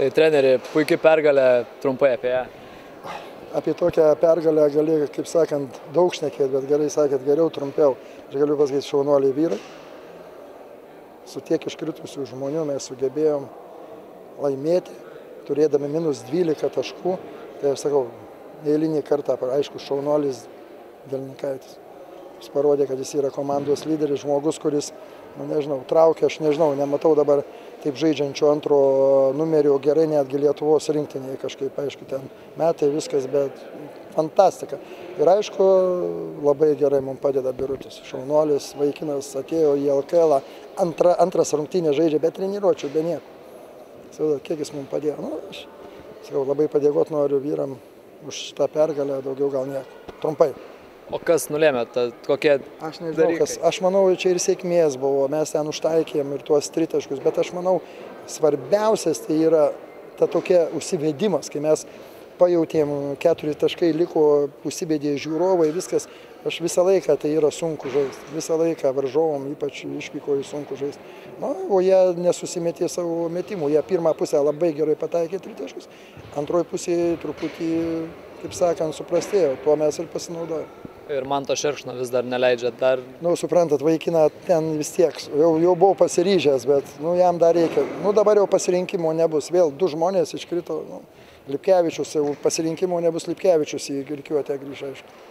Tai treneri, puikiai pergalė, trumpai apie ją. Apie tokią pergalę gali, kaip sakant, daug šnekėti, bet gerai sakėt, geriau, trumpiau. Aš galiu pasakyti, šaunuoliai vyrai. Su tiek iškritusių žmonių mes sugebėjom laimėti, turėdami minus 12 taškų. Tai aš sakau, neįlinį kartą, aišku, šaunuolis Gilkiai. Jis parodė, kad jis yra komandos lyderis, žmogus, kuris, nu, nežinau, traukia, aš nežinau, nematau dabar taip žaidžiančių antro numerio, gerai netgi Lietuvos rinktinėje kažkaip, aišku, ten metai viskas, bet fantastika. Ir aišku, labai gerai mums padeda Birutis. Šaunuolis, vaikinas atėjo į LKL, antras rungtynė žaidžia, bet treniruočių, be nieko. Įsivaizduoju, kiek jis mums padėjo. Nu, aš sakau, labai padėkot noriu vyram už šitą pergalę, daugiau gal nieko. Trumpai. O kas nulėmė, kokie dalykai? Aš nežinau, kas. Aš manau, čia ir sėkmės buvo, mes ten užtaikėm ir tuos tritaškus, bet aš manau, svarbiausias tai yra ta tokia užsivedimas, kai mes pajautėm 4 taškai, liko užsivedė žiūrovai, viskas, aš visą laiką tai yra sunku žaisti, visą laiką varžovom, ypač išvyko į sunku žaisti. Nu, o jie nesusimetė savo metimų, jie pirmą pusę labai gerai pataikė 3 taškus, antroji pusė truputį, kaip sakant, suprastėjo, tuo mes ir pasinaudojom. Ir man to šerkšno vis dar neleidžia dar... Nu, suprantat, vaikina ten vis tiek, jau buvau pasiryžęs, bet nu, jam dar reikia. Nu, dabar jau pasirinkimo nebus, vėl 2 žmonės iškrito, nu, Lipkevičius, jau pasirinkimo nebus, Lipkevičius į Gilkiuotę grįžo, aišku.